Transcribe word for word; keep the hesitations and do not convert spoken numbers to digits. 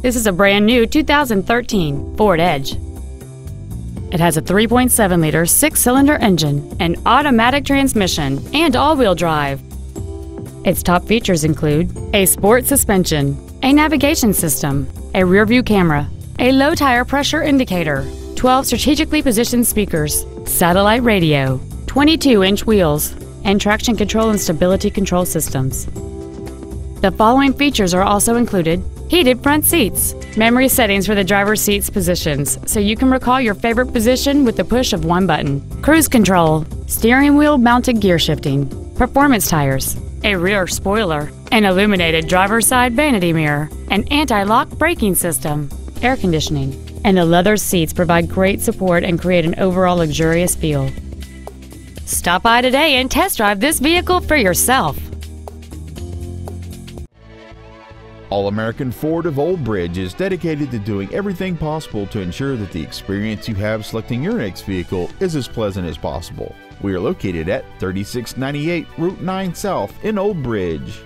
This is a brand new two thousand thirteen Ford Edge. It has a three point seven liter six-cylinder engine, an automatic transmission, and all-wheel drive. Its top features include a sport suspension, a navigation system, a rear-view camera, a low-tire pressure indicator, twelve strategically positioned speakers, satellite radio, twenty-two inch wheels, and traction control and stability control systems. The following features are also included: heated front seats, memory settings for the driver's seat's positions, so you can recall your favorite position with the push of one button, cruise control, steering wheel mounted gear shifting, performance tires, a rear spoiler, an illuminated driver's side vanity mirror, an anti-lock braking system, air conditioning, and the leather seats provide great support and create an overall luxurious feel. Stop by today and test drive this vehicle for yourself. All American Ford of Old Bridge is dedicated to doing everything possible to ensure that the experience you have selecting your next vehicle is as pleasant as possible. We are located at thirty-six ninety-eight Route nine South in Old Bridge.